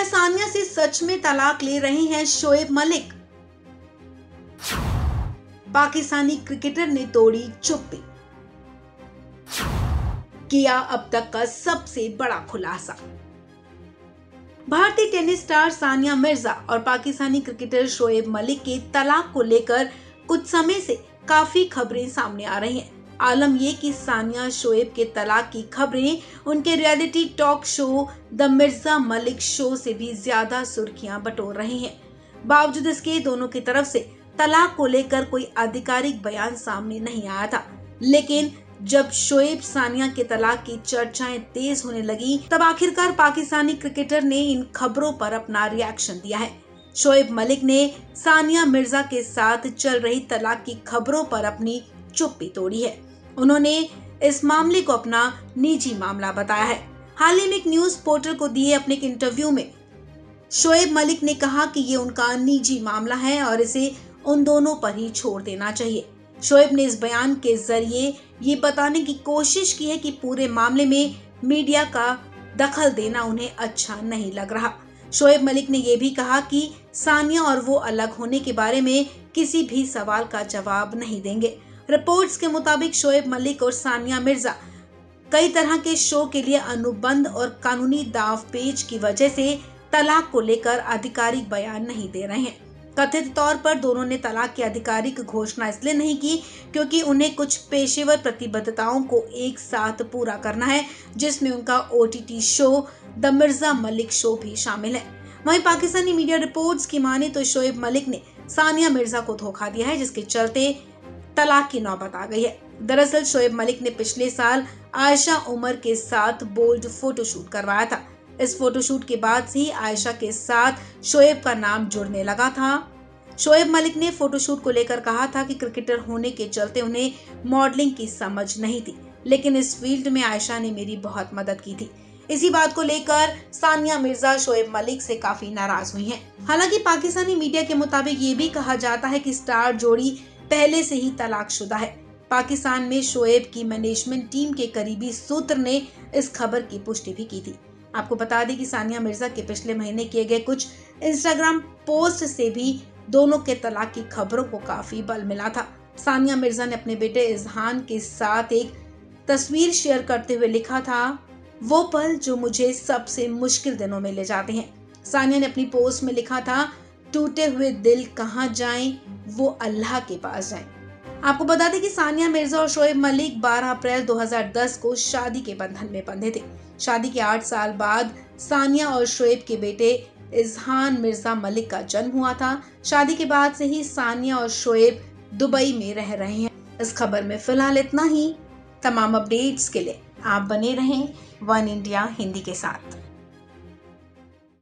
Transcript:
क्या सानिया से सच में तलाक ले रहे हैं शोएब मलिक? पाकिस्तानी क्रिकेटर ने तोड़ी चुप्पी, किया अब तक का सबसे बड़ा खुलासा। भारतीय टेनिस स्टार सानिया मिर्जा और पाकिस्तानी क्रिकेटर शोएब मलिक के तलाक को लेकर कुछ समय से काफी खबरें सामने आ रही हैं। आलम ये कि सानिया शोएब के तलाक की खबरें उनके reality talk show the Mirza Malik show से भी ज्यादा सुर्खियां बटोर रहे हैं। बावजूद इसके दोनों की तरफ से तलाक को लेकर कोई आधिकारिक बयान सामने नहीं आया था, लेकिन जब शोएब सानिया के तलाक की चर्चाएं तेज होने लगी तब आखिरकार पाकिस्तानी क्रिकेटर ने इन खबरों पर अपना रिएक्शन दिया है। शोएब मलिक ने सानिया मिर्जा के साथ चल रही तलाक की खबरों पर अपनी चुप्पी तोड़ी है। उन्होंने इस मामले को अपना निजी मामला बताया है। हाल ही में एक न्यूज पोर्टल को दिए अपने एक इंटरव्यू में शोएब मलिक ने कहा कि ये उनका निजी मामला है और इसे उन दोनों पर ही छोड़ देना चाहिए। शोएब ने इस बयान के जरिए ये बताने की कोशिश की है कि पूरे मामले में मीडिया का दखल देना उन्हें अच्छा नहीं लग रहा। शोएब मलिक ने यह भी कहा कि सानिया और वो अलग होने के बारे में किसी भी सवाल का जवाब नहीं देंगे। रिपोर्ट्स के मुताबिक शोएब मलिक और सानिया मिर्जा कई तरह के शो के लिए अनुबंध और कानूनी दावपेच की वजह से तलाक को लेकर आधिकारिक बयान नहीं दे रहे हैं। कथित तौर पर दोनों ने तलाक की आधिकारिक घोषणा इसलिए नहीं की क्योंकि उन्हें कुछ पेशेवर प्रतिबद्धताओं को एक साथ पूरा करना है, जिसमें उनका OTT show the Mirza Malik show भी शामिल है। वहीं पाकिस्तानी मीडिया रिपोर्ट्स की माने तो शोएब मलिक ने सानिया मिर्जा को धोखा दिया है, जिसके चलते तलाक की नौबत आ गई है। दरअसल शोएब मलिक ने पिछले साल आयशा उमर के साथ बोल्ड फोटोशूट करवाया था। इस फोटोशूट के बाद से ही आयशा के साथ शोएब का नाम जुड़ने लगा था। शोएब मलिक ने फोटोशूट को लेकर कहा था कि क्रिकेटर होने के चलते उन्हें मॉडलिंग की समझ नहीं थी, लेकिन इस फील्ड में आयशा ने मेरी बहुत मदद की थी। इसी बात को लेकर सानिया मिर्जा शोएब मलिक से काफी नाराज हुई हैं। हालांकि पाकिस्तानी मीडिया के मुताबिक ये भी कहा जाता है कि स्टार जोड़ी पहले से ही तलाकशुदा है। पाकिस्तान में शोएब की मैनेजमेंट टीम के करीबी सूत्र ने इस खबर की पुष्टि भी की थी। आपको बता दें कि सानिया मिर्जा के पिछले महीने किए गए कुछ इंस्टाग्राम पोस्ट से भी दोनों के तलाक की खबरों को काफी बल मिला था। सानिया मिर्जा ने अपने बेटे इजहान के साथ एक तस्वीर शेयर करते हुए लिखा था, वो पल जो मुझे सबसे मुश्किल दिनों में ले जाते हैं। सानिया ने अपनी पोस्ट में लिखा था, टूटे हुए दिल कहाँ जाएं, वो अल्लाह के पास जाएं। आपको बता दें कि सानिया मिर्जा और शोएब मलिक 12 अप्रैल 2010 को शादी के बंधन में बंधे थे। शादी के 8 साल बाद सानिया और शोएब के बेटे इजहान मिर्जा मलिक का जन्म हुआ था। शादी के बाद से ही सानिया और शोएब दुबई में रह रहे हैं। इस खबर में फिलहाल इतना ही। तमाम अपडेट्स के लिए आप बने रहें वन इंडिया हिंदी के साथ।